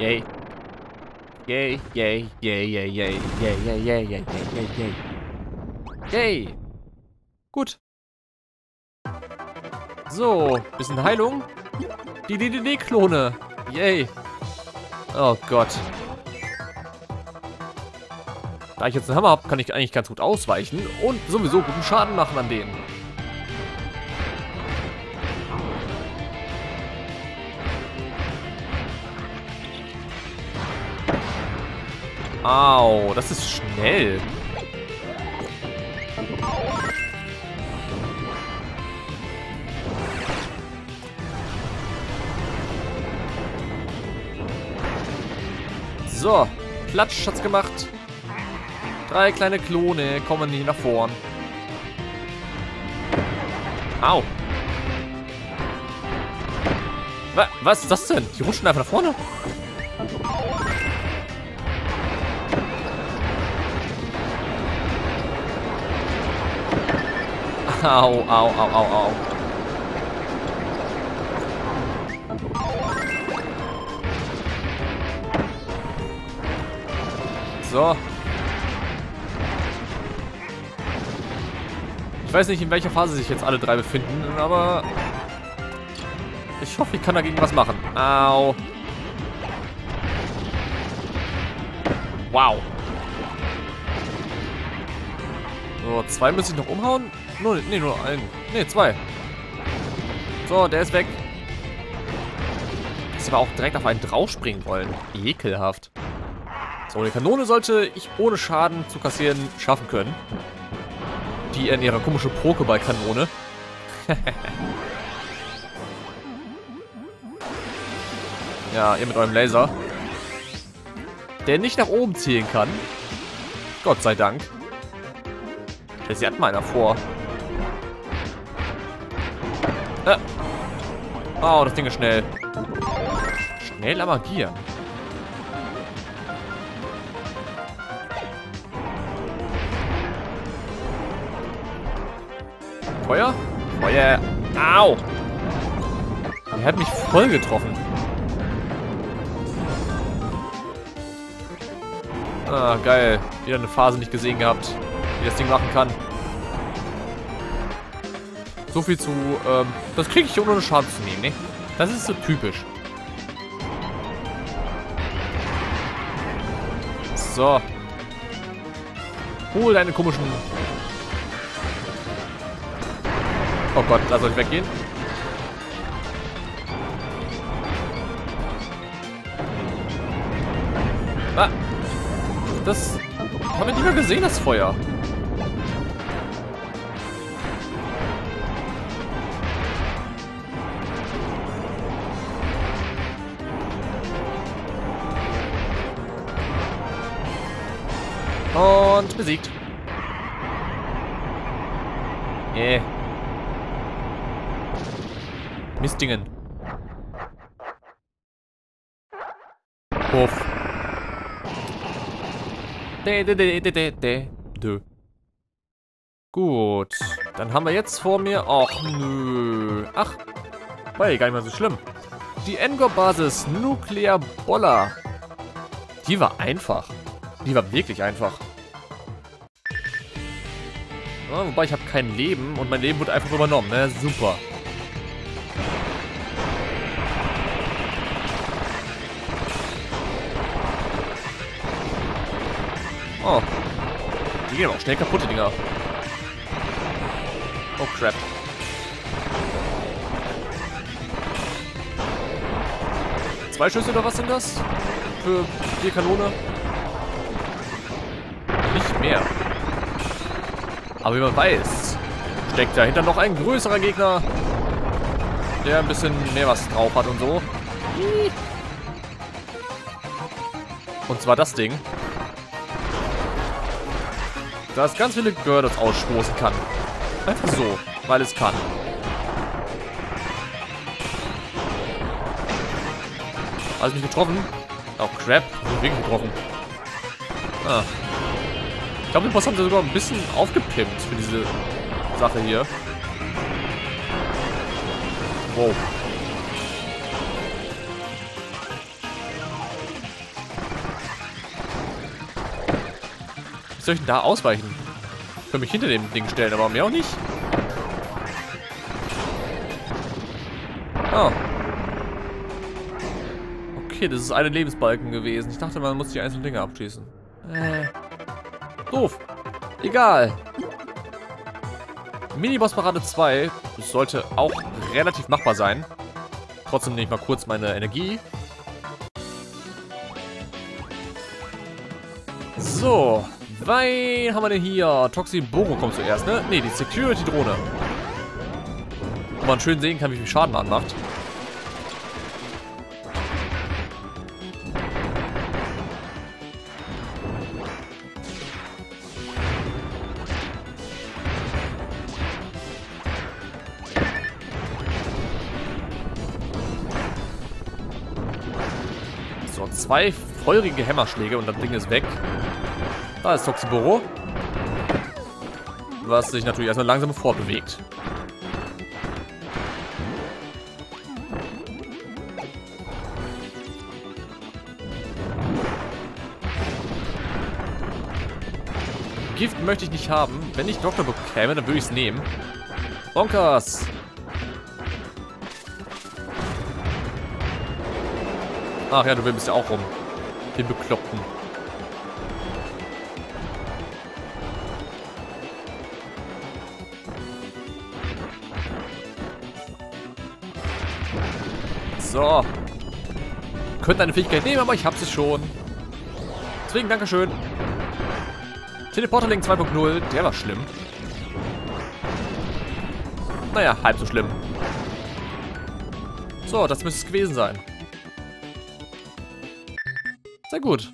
Yay. Yay, yay, yay, yay, yay, yay, yay, yay, yay, yay, yay. Yay. Gut. So, bisschen Heilung. Die DDD-Klone. Yay. Oh Gott. Da ich jetzt einen Hammer habe, kann ich eigentlich ganz gut ausweichen und sowieso guten Schaden machen an denen. Au, das ist schnell. So, Platsch hat's gemacht. 3 kleine Klone kommen nicht nach vorn. Au. Was ist das denn? Die rutschen einfach nach vorne? Au, au, au, au, au. So. Ich weiß nicht, in welcher Phase sich jetzt alle 3 befinden, aber ich hoffe, ich kann dagegen was machen. Au. Wow. So, 2 müsste ich noch umhauen. Nur einen. Ne, 2. So, der ist weg. Dass sie aber auch direkt auf einen draufspringen wollen. Ekelhaft. So, eine Kanone sollte ich ohne Schaden zu kassieren schaffen können. Die in ihrer komischen Pokéball-Kanone. Ja, ihr mit eurem Laser. Der nicht nach oben zielen kann. Gott sei Dank. Sie hat mal einer vor. Oh, das Ding ist schnell. Schnell aber Gier. Feuer? Feuer. Au! Er hat mich voll getroffen. Ah, geil. Wieder eine Phase nicht gesehen gehabt, wie das Ding machen kann. So viel zu, das kriege ich ohne Schaden zu nehmen, ne? Das ist so typisch. So. Hol deine komischen... Oh Gott, lass euch weggehen. Ah. Das... Haben wir nicht mehr gesehen, das Feuer. Und besiegt. Mistdingen. Puff. Gut. Dann haben wir jetzt vor mir... Ach, nö. Ach. War ja gar nicht mehr so schlimm. Die Engor-Basis Nuclear Boller. Die war einfach. Die war wirklich einfach. Ja, wobei ich habe kein Leben und mein Leben wurde einfach übernommen. Na, super. Oh. Die gehen auch schnell kaputt, die Dinger. Oh, crap. Zwei Schüsse oder was sind das? Für die Kanone? Nicht mehr. Aber wie man weiß, steckt dahinter noch ein größerer Gegner, der ein bisschen mehr was drauf hat und so. Und zwar das Ding, das ganz viele Girdles ausstoßen kann. Einfach so, weil es kann. Hast du mich getroffen? Oh, crap. Ich bin wirklich getroffen. Ah. Ich glaube, den Boss haben sie sogar ein bisschen aufgepimpt für diese Sache hier. Wow. soll ich denn da ausweichen? Ich kann mich hinter dem Ding stellen, aber mehr auch nicht. Oh. Okay, das ist ein Lebensbalken gewesen. Ich dachte, man muss die einzelnen Dinge abschießen. Doof. Egal. Miniboss-Parade 2. Das sollte auch relativ machbar sein. Trotzdem nehme ich mal kurz meine Energie. So. Wen haben wir denn hier? Toxiboro kommt zuerst, ne? Ne, die Security-Drohne. Wo man schön sehen kann, wie viel Schaden man macht. So, 2 feurige Hämmerschläge und das Ding ist weg. Da ist Toxiboro. Was sich natürlich erstmal langsam fortbewegt. Gift möchte ich nicht haben. Wenn ich Doktor bekäme, dann würde ich es nehmen. Bonkers! Ach ja, du bist ja auch rum. Den Bekloppten. So. Ich könnte eine Fähigkeit nehmen, aber ich habe sie schon. Deswegen, Dankeschön. Teleporterlink 2.0, der war schlimm. Naja, halb so schlimm. So, das müsste es gewesen sein. Sehr gut.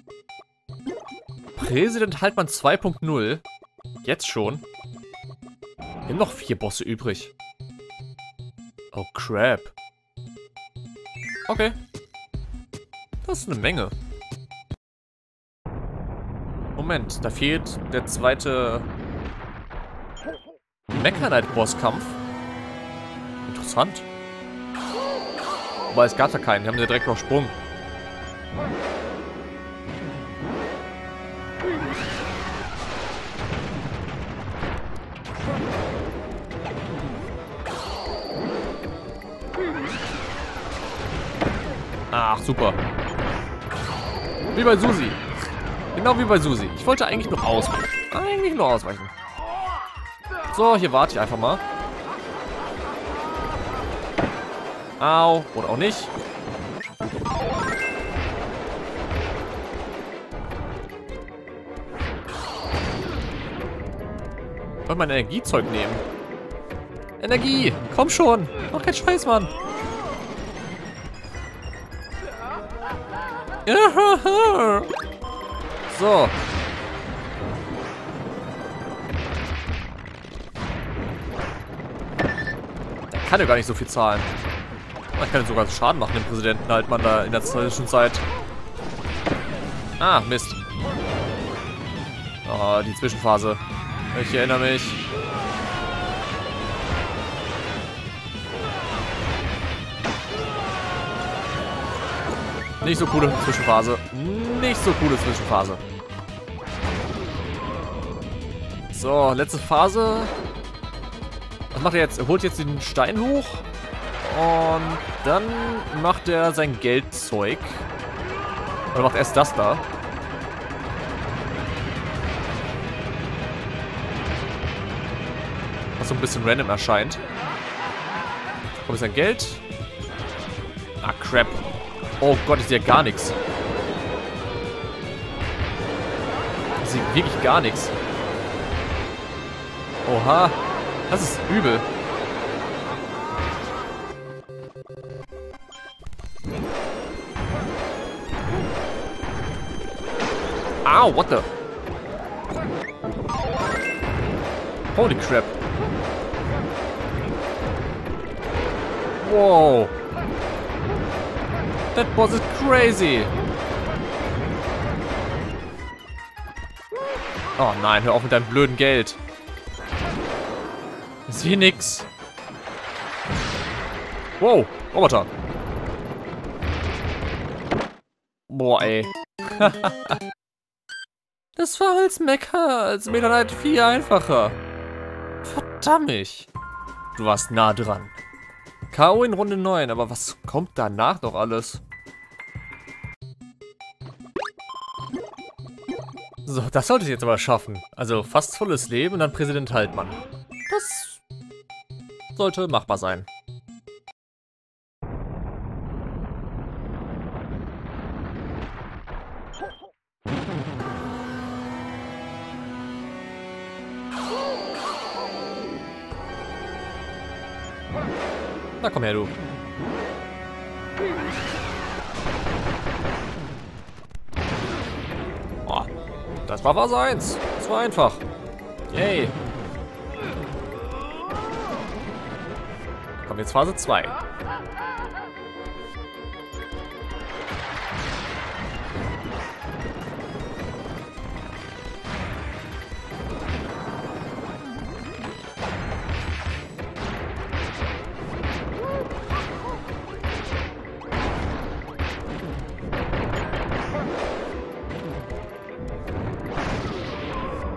Präsident Haltmann 2.0. Jetzt schon. Wir haben noch 4 Bosse übrig. Oh, crap. Okay. Das ist eine Menge. Moment, da fehlt der zweite Metaknight-Bosskampf. Interessant. Wobei, es gab da keinen, die haben ja direkt noch Sprung. Ach, super. Wie bei Susi. Genau wie bei Susi. Ich wollte eigentlich nur ausweichen. Eigentlich nur ausweichen. So, hier warte ich einfach mal. Au. Oder auch nicht. Ich wollte mein Energiezeug nehmen. Energie! Komm schon! Mach keinen Scheiß, Mann! So. Der kann ja gar nicht so viel zahlen. Ich kann jetzt sogar Schaden machen, dem Präsidenten halt man da in der Zwischenzeit. Ah, Mist. Oh, die Zwischenphase. Ich erinnere mich. Nicht so coole Zwischenphase. Nicht so coole Zwischenphase. So, letzte Phase. Was macht er jetzt? Er holt jetzt den Stein hoch. Und dann macht er sein Geldzeug. Oder macht erst das da. Was so ein bisschen random erscheint. Wo ist sein Geld? Ah, crap. Oh Gott, ich sehe gar nichts. Ich sehe wirklich gar nichts. Oha, das ist übel. Au, what the? Holy crap. Wow. That boss is crazy. Oh nein, hör auf mit deinem blöden Geld. Ich sehe nix. Wow, Roboter. Boah, ey. Das war als Mecha, als Metaknight viel einfacher. Verdammt. Du warst nah dran. K.O. in Runde 9, aber was kommt danach noch alles? So, das sollte ich jetzt aber schaffen. Also fast volles Leben und dann Präsident Haltmann. Das sollte machbar sein. Na komm her, du. Oh, das war was eins. Das war einfach. Yay. Komm, jetzt Phase 2.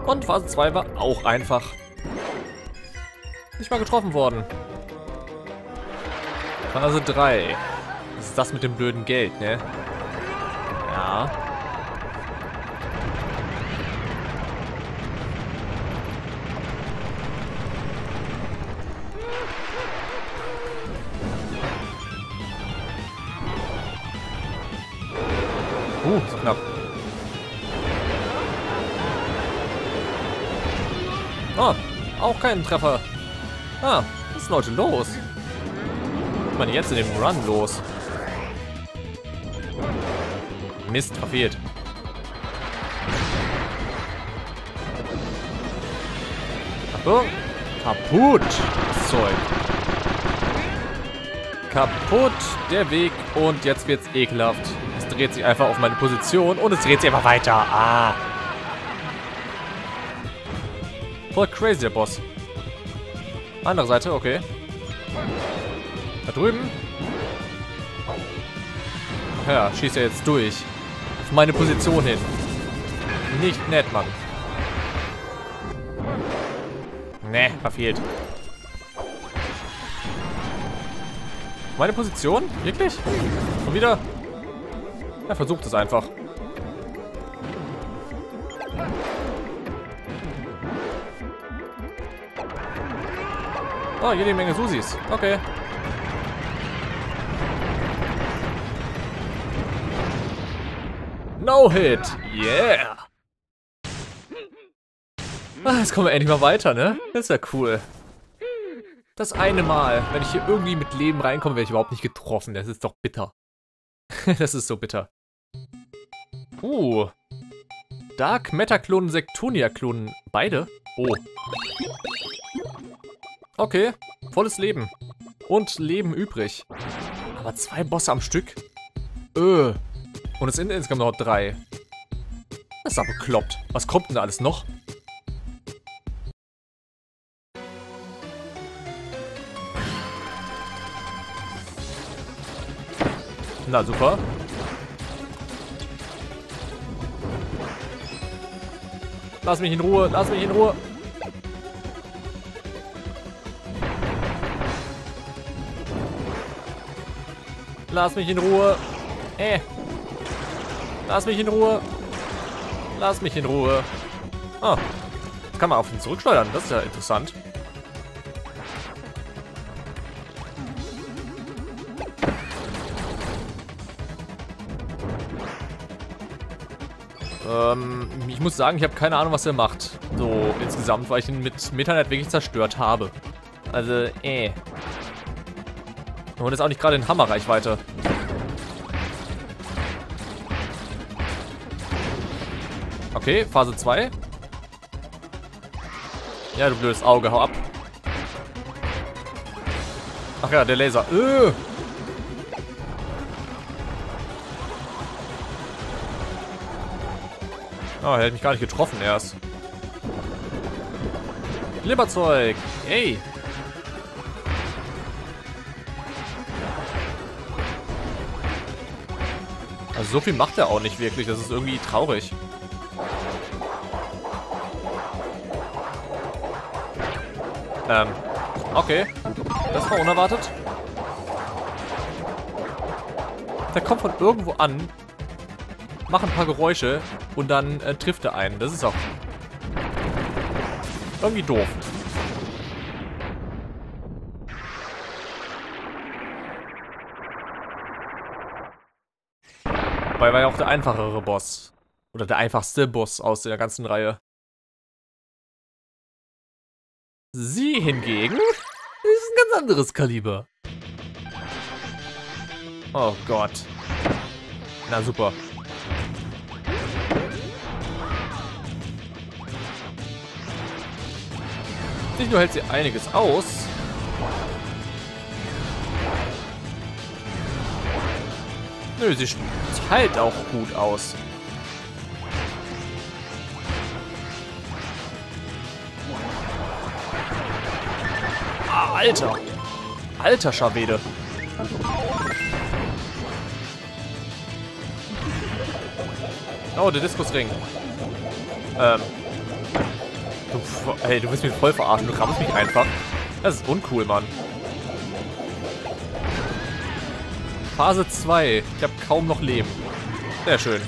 Und Phase 2 war auch einfach. Nicht mal getroffen worden. Phase 3. Das ist das mit dem blöden Geld, ne? Ja. So knapp. Oh, auch keinen Treffer. Ah, was ist Leute los? Was ist man jetzt in dem Run los? Mist, verfehlt. Achtung. Kaputt, das Zeug. Kaputt, der Weg. Und jetzt wird's ekelhaft. Es dreht sich einfach auf meine Position und es dreht sich einfach weiter. Ah. Voll crazy, der Boss. Andere Seite, okay. Da drüben. Ach ja, schießt er jetzt durch. Auf meine Position hin. Nicht nett, Mann. Ne, verfehlt. Meine Position? Wirklich? Schon wieder? Ja, versucht es einfach. Oh, jede Menge Susis. Okay. No-Hit. Yeah. Ah, jetzt kommen wir endlich mal weiter, ne? Das ist ja cool. Das eine Mal, wenn ich hier irgendwie mit Leben reinkomme, werde ich überhaupt nicht getroffen. Das ist doch bitter. Das ist so bitter. Dark Meta-Klonen, Sektonia-Klonen. Beide? Oh. Okay, volles Leben. Und Leben übrig. Aber 2 Bosse am Stück? Und es sind insgesamt noch 3. Das ist aber bekloppt. Was kommt denn da alles noch? Na super. Lass mich in Ruhe, lass mich in Ruhe. Lass mich in Ruhe. Lass mich in Ruhe. Lass mich in Ruhe. Ah. Das kann man auf ihn zurücksteuern. Das ist ja interessant. Ich muss sagen, ich habe keine Ahnung, was er macht. So insgesamt, weil ich ihn mit Metaknight wirklich zerstört habe. Also, Und ist auch nicht gerade in Hammerreichweite. Okay, Phase 2. Ja, du blödes Auge, hau ab. Ach ja, der Laser. Oh, er hat mich gar nicht getroffen erst. Leberzeug. Ey. Also so viel macht er auch nicht wirklich, das ist irgendwie traurig. Okay. Das war unerwartet. Der kommt von irgendwo an, macht ein paar Geräusche und dann trifft er einen. Das ist auch irgendwie doof. Weil war ja auch der einfachere Boss. Oder der einfachste Boss aus der ganzen Reihe. Sie hingegen ist ein ganz anderes Kaliber. Oh Gott. Na super. Nicht nur hält sie einiges aus. Nö, sie teilt auch gut aus. Ah, Alter. Alter Schwede. Oh, der Diskusring. Hey, du willst mich voll verarschen. Du rammst mich einfach. Das ist uncool, Mann. Phase 2. Ich habe kaum noch Leben. Sehr schön.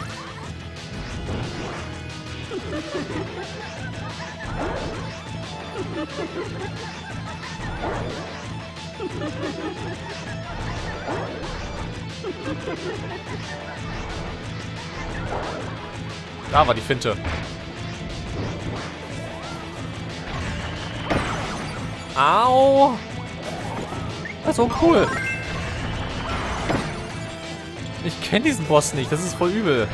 Da war die Finte. Au! Das ist so cool. Ich kenne diesen Boss nicht, das ist voll übel.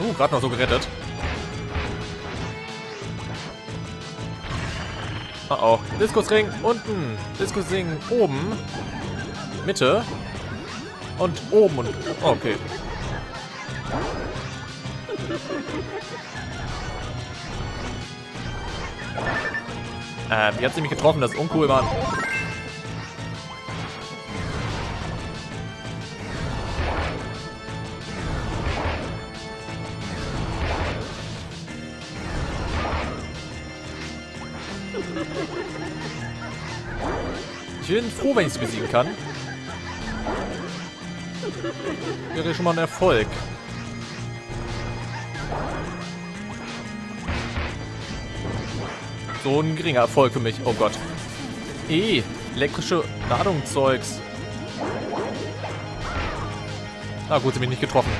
Oh, gerade noch so gerettet. Oh oh. Diskusring unten. Diskusring oben. Mitte. Und oben und. Okay. Ihr habt sie mich getroffen, das ist uncool, Mann. Ich bin froh, wenn ich es besiegen kann. Wäre schon mal ein Erfolg. So ein geringer Erfolg für mich. Oh Gott. Elektrische Ladung Zeugs. Na gut, sie mich nicht getroffen.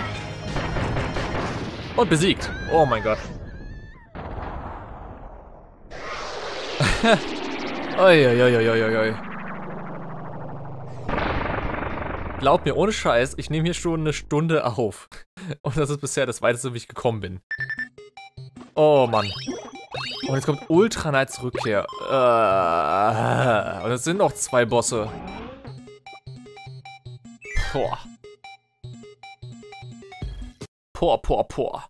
Und besiegt. Oh mein Gott. Oi. Glaubt mir, ohne Scheiß, ich nehme hier schon eine Stunde auf. Und das ist bisher das weiteste, wie ich gekommen bin. Oh Mann. Und jetzt kommt Ultranights Rückkehr. Und es sind noch zwei Bosse. Boah. Boah.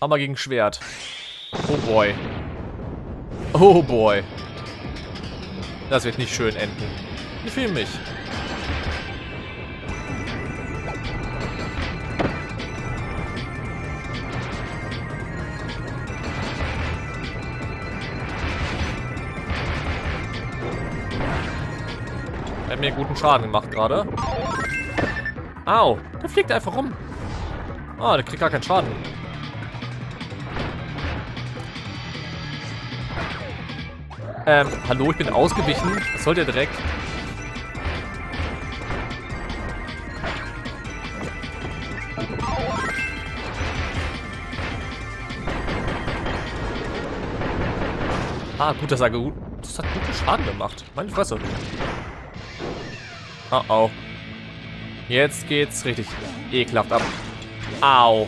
Hammer gegen Schwert. Oh boy. Oh boy. Das wird nicht schön enden. Ich fühle mich. Er hat mir guten Schaden gemacht gerade. Au, der fliegt einfach rum. Ah, der kriegt gar keinen Schaden. Hallo, ich bin ausgewichen. Was soll der Dreck? Ah, gut, das hat guten Schaden gemacht. Meine Fresse. Oh oh. Jetzt geht's richtig ekelhaft ab. Au.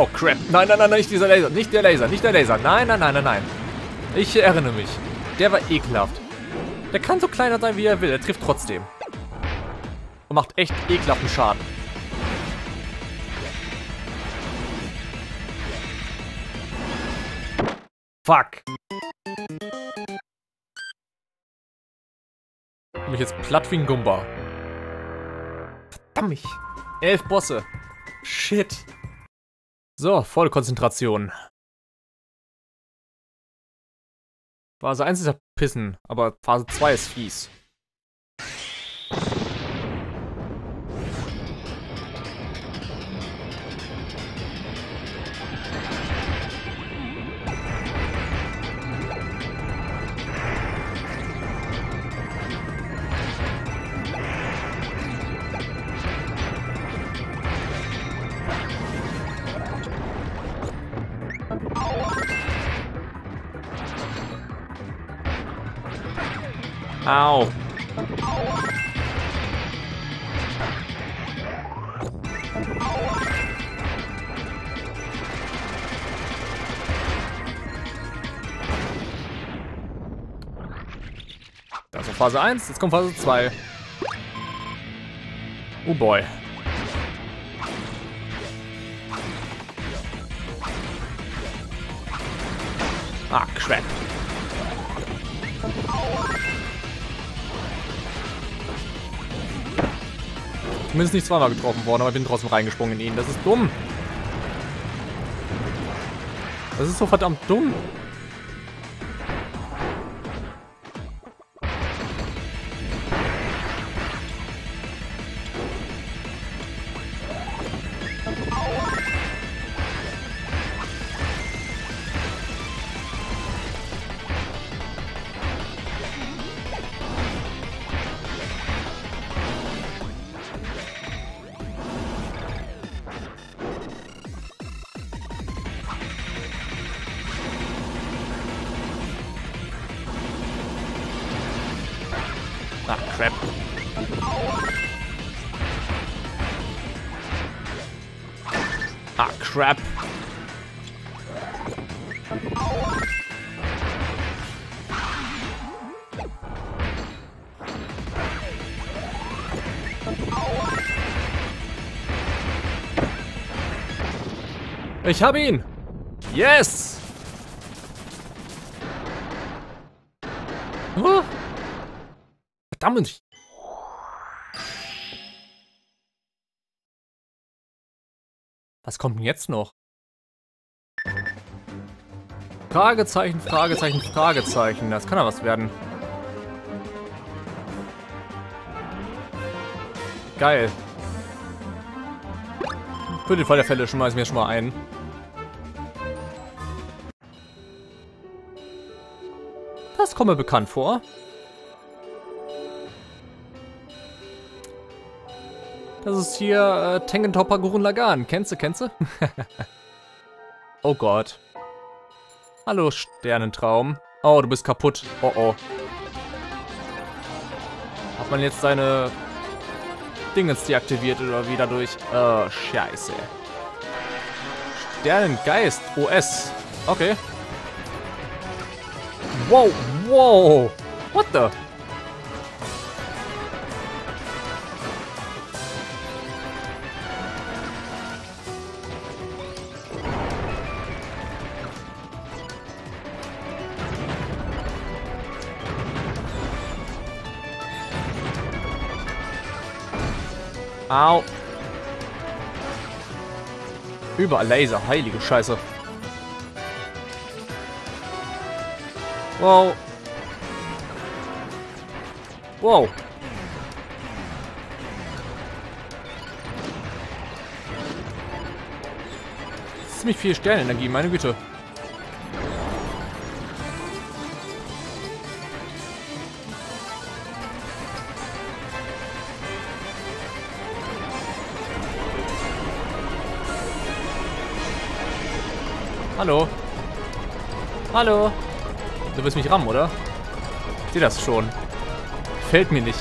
Oh crap. Nein, nicht dieser Laser. Nicht der Laser. Nein. Ich erinnere mich. Der war ekelhaft. Der kann so kleiner sein, wie er will. Er trifft trotzdem. Und macht echt ekelhaften Schaden. Fuck. Ich bin jetzt platt wie ein Gumba. Verdammt. 11 Bosse. Shit. So, volle Konzentration. Phase 1 ist ja pissen, aber Phase 2 ist fies. Au. Das war Phase 1, jetzt kommt Phase 2. Oh boy. Ah, crap. Zumindest nicht zweimal getroffen worden, aber ich bin trotzdem reingesprungen in ihn. Das ist dumm. Das ist so verdammt dumm. Ach, crap. Ah, crap. Ich habe ihn. Yes. Huh? Verdammt! Was kommt denn jetzt noch? Fragezeichen, Fragezeichen, Fragezeichen. Das kann ja was werden. Geil. Für den Fall der Fälle schmeißen wir schon mal ein. Das kommt mir bekannt vor. Das ist hier Tengentopper Gurun Lagan. Kennst du, kennst du? Oh Gott. Hallo, Sternentraum. Oh, du bist kaputt. Oh, oh. Hat man jetzt seine Dingens deaktiviert oder wie dadurch? Scheiße. Sternengeist OS. Okay. Wow, wow. What the? Au. Überall Laser, heilige Scheiße. Wow. Wow. Ziemlich viel Sternenenergie, meine Güte. Hallo. Hallo. Du willst mich rammen, oder? Ich sehe das schon. Gefällt mir nicht.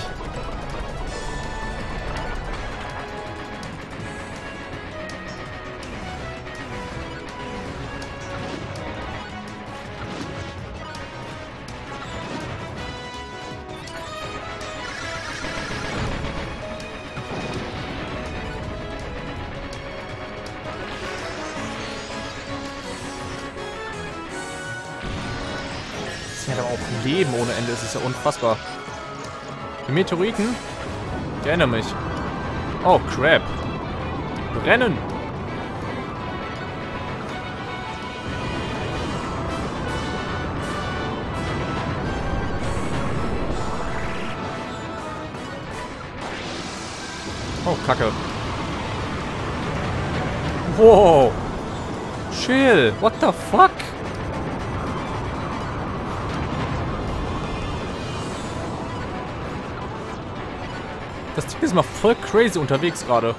lassen ja auch Leben ohne Ende. Es ist ja unfassbar. Die Meteoriten? Ich erinnere mich. Oh, crap. Die brennen. Oh, Kacke. Wow. Chill. What the fuck? Das Ding ist mal voll crazy unterwegs gerade.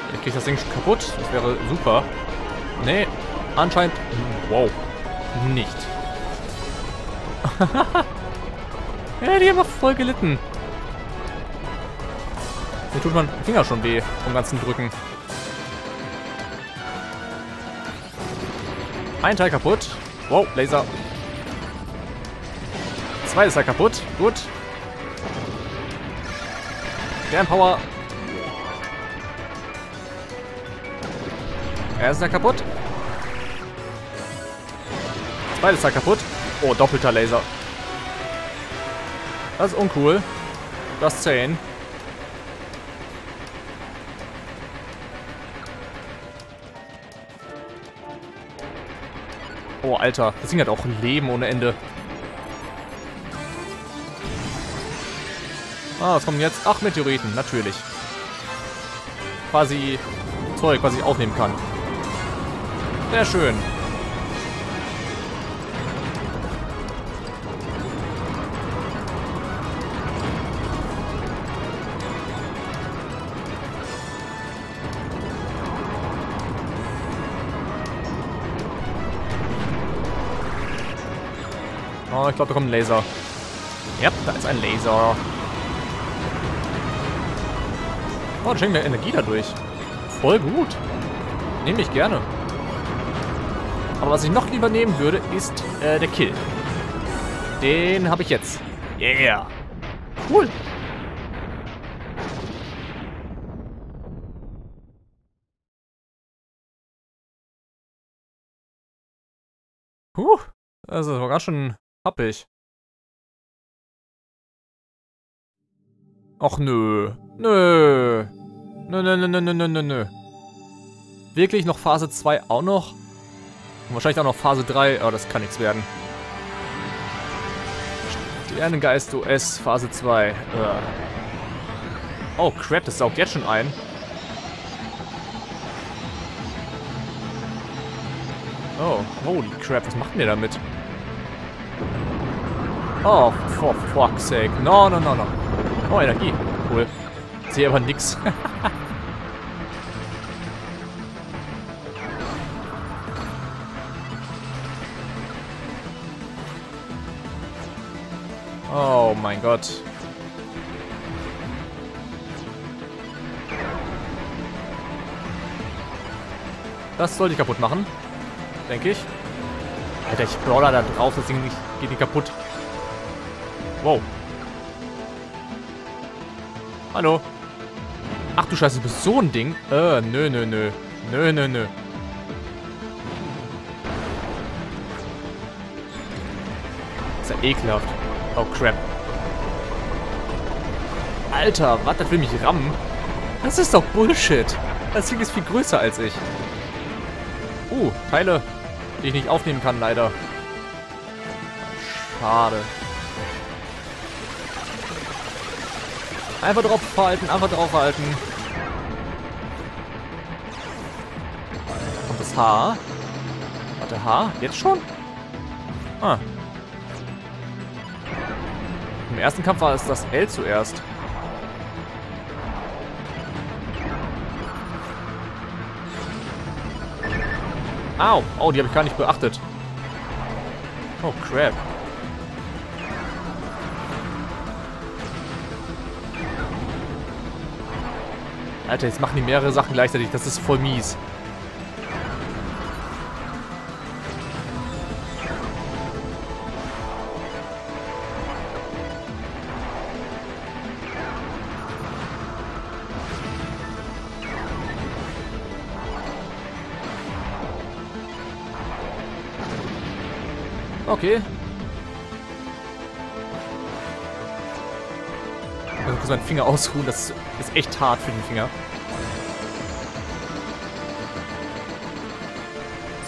Jetzt kriege ich das Ding schon kaputt. Das wäre super. Nee, anscheinend... Wow. Nicht. Ja, die haben voll gelitten. Mir tut mein Finger schon weh vom ganzen Drücken. Ein Teil kaputt. Wow, Laser. Zwei ist ja kaputt. Gut. Sternpower. Er ist ja kaputt. Zwei ist ja kaputt. Oh, doppelter Laser. Das ist uncool. Das 10. Oh, Alter. Das Ding hat auch ein Leben ohne Ende. Ah, was kommen jetzt? Ach, Meteoriten. Natürlich. Quasi Zeug, was ich aufnehmen kann. Sehr schön. Ich glaube, da kommt ein Laser. Ja, da ist ein Laser. Oh, da schenkt mir Energie dadurch. Voll gut. Nehme ich gerne. Aber was ich noch lieber nehmen würde, ist der Kill. Den habe ich jetzt. Yeah. Cool. Huh. Also, das war ganz schön... happig. Ach nö. Nö. Nö, nö, nö, nö, nö, nö, nö. Wirklich noch Phase 2 auch noch? Und wahrscheinlich auch noch Phase 3. Oh, das kann nichts werden. Sternengeist OS Phase 2. Oh, crap, das saugt jetzt schon ein. Oh, holy crap, was macht denn der damit? Oh, for fuck's sake. No, no, no, no. Oh, Energie. Cool. Ich sehe aber nix. Oh mein Gott. Das sollte ich kaputt machen. Denke ich. Alter, ich brawler da drauf, das Ding geht nicht kaputt. Wow. Hallo. Ach du Scheiße, du bist so ein Ding. Nö, nö, nö. Nö, nö, nö. Ist ja ekelhaft. Oh, crap. Alter, was? Das will mich rammen. Das ist doch Bullshit. Das Ding ist viel größer als ich. Teile, die ich nicht aufnehmen kann, leider. Schade. Einfach draufhalten, einfach draufhalten. Und das Haar. Warte, Haar? Jetzt schon? Ah. Im ersten Kampf war es das L zuerst. Au. Oh, die habe ich gar nicht beachtet. Oh, crap. Alter, jetzt machen die mehrere Sachen gleichzeitig. Das ist voll mies. Okay. Ich muss meinen Finger ausruhen, das ist echt hart für den Finger.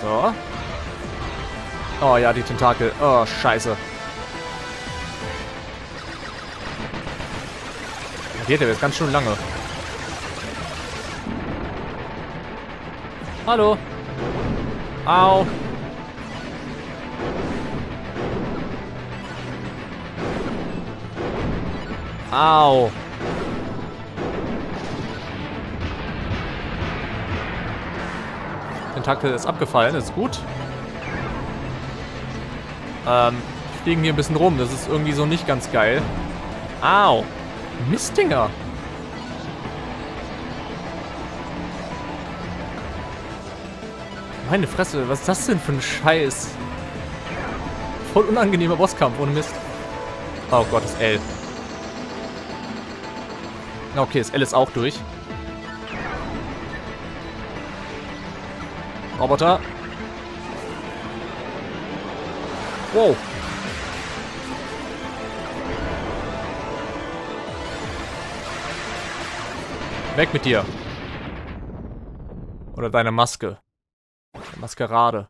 So. Oh ja, die Tentakel. Oh, scheiße. Da geht der jetzt ganz schön lange. Hallo. Au. Au. Tentakel ist abgefallen, ist gut. Fliegen hier ein bisschen rum, das ist irgendwie so nicht ganz geil. Au. Mistdinger. Meine Fresse, was ist das denn für ein Scheiß? Voll unangenehmer Bosskampf, ohne Mist. Oh Gott, das L. Okay, das L ist auch durch. Roboter. Wow. Weg mit dir. Oder deine Maske. Maskerade.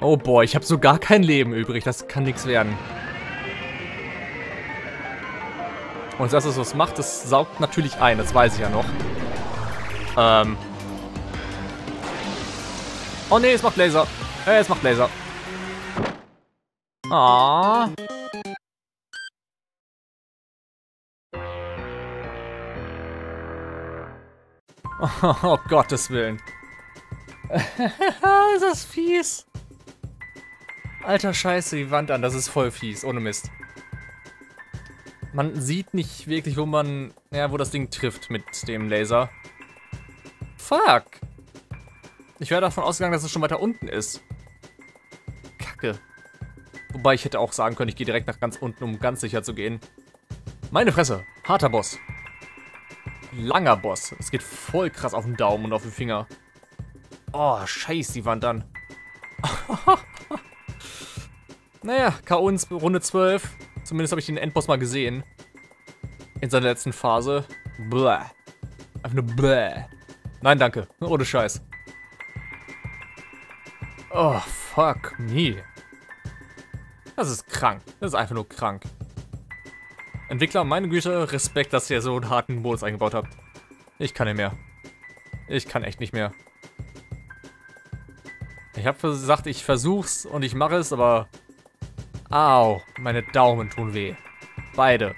Oh boy, ich habe so gar kein Leben übrig. Das kann nichts werden. Und das ist, was es macht. Das saugt natürlich ein. Das weiß ich ja noch. Oh ne, es macht Laser. Es macht Laser. Ah. Oh, Gottes Willen. Ist das fies. Alter Scheiße, die Wand an, das ist voll fies, ohne Mist. Man sieht nicht wirklich, wo man, ja, wo das Ding trifft mit dem Laser. Fuck. Ich wäre davon ausgegangen, dass es schon weiter unten ist. Kacke. Wobei ich hätte auch sagen können, ich gehe direkt nach ganz unten, um ganz sicher zu gehen. Meine Fresse, harter Boss. Langer Boss. Es geht voll krass auf den Daumen und auf den Finger. Oh, scheiß die Wand an. Naja, K.O. in Runde 12. Zumindest habe ich den Endboss mal gesehen. In seiner letzten Phase. Bläh. Einfach nur bläh. Nein, danke. Ohne Scheiß. Oh, fuck me. Das ist krank. Das ist einfach nur krank. Entwickler, meine Güte, Respekt, dass ihr so einen harten Modus eingebaut habt. Ich kann nicht mehr. Ich kann echt nicht mehr. Ich habe gesagt, ich versuch's und ich mache es, aber... Au, meine Daumen tun weh. Beide.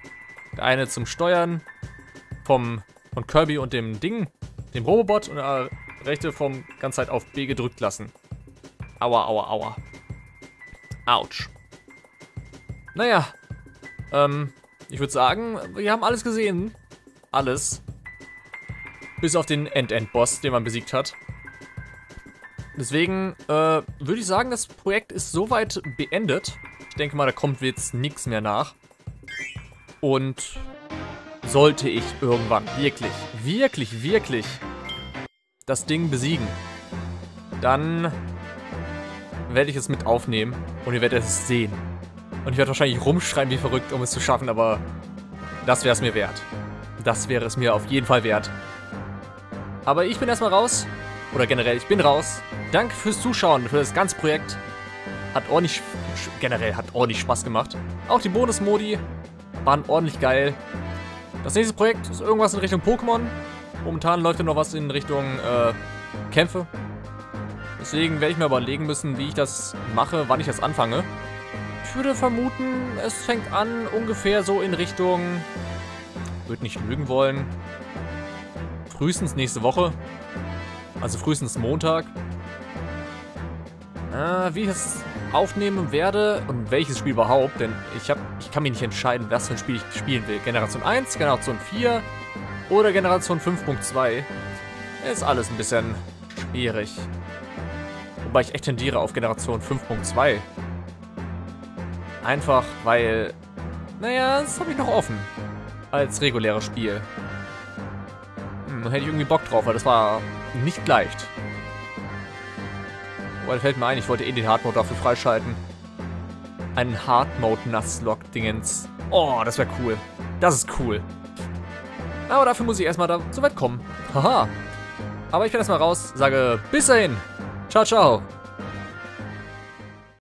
Der eine zum Steuern von Kirby und dem Ding, dem Robobot, und der rechte vom ganze Zeit auf B gedrückt lassen. Aua, aua, aua. Autsch. Naja, ich würde sagen, wir haben alles gesehen. Alles. Bis auf den End-Boss, den man besiegt hat. Deswegen würde ich sagen, das Projekt ist soweit beendet. Ich denke mal, da kommt jetzt nichts mehr nach. Und sollte ich irgendwann wirklich das Ding besiegen, dann werde ich es mit aufnehmen und ihr werdet es sehen. Und ich werde wahrscheinlich rumschreien wie verrückt, um es zu schaffen, aber das wäre es mir wert. Das wäre es mir auf jeden Fall wert. Aber ich bin erstmal raus. Oder generell, ich bin raus. Danke fürs Zuschauen, für das ganze Projekt. Hat ordentlich Spaß gemacht. Auch die Bonus-Modi waren ordentlich geil. Das nächste Projekt ist irgendwas in Richtung Pokémon. Momentan läuft ja noch was in Richtung Kämpfe. Deswegen werde ich mir überlegen müssen, wie ich das mache, wann ich das anfange. Ich würde vermuten, es fängt an ungefähr so in Richtung... Ich würde nicht lügen wollen. Frühestens nächste Woche. Also frühestens Montag. Wie ich es aufnehmen werde und welches Spiel überhaupt, denn ich kann mich nicht entscheiden, was für ein Spiel ich spielen will. Generation 1, Generation 4 oder Generation 5.2. Ist alles ein bisschen schwierig. Wobei ich echt tendiere auf Generation 5.2. Einfach weil, naja, das habe ich noch offen als reguläres Spiel. Hätte ich irgendwie Bock drauf, weil das war nicht leicht. Oh, da fällt mir ein, ich wollte eh den Hard Mode dafür freischalten. Einen Hard Mode Nuzlocke-Dingens. Oh, das wäre cool. Das ist cool. Aber dafür muss ich erstmal da so weit kommen. Haha. Aber ich werde erstmal raus, sage bis dahin. Ciao, ciao.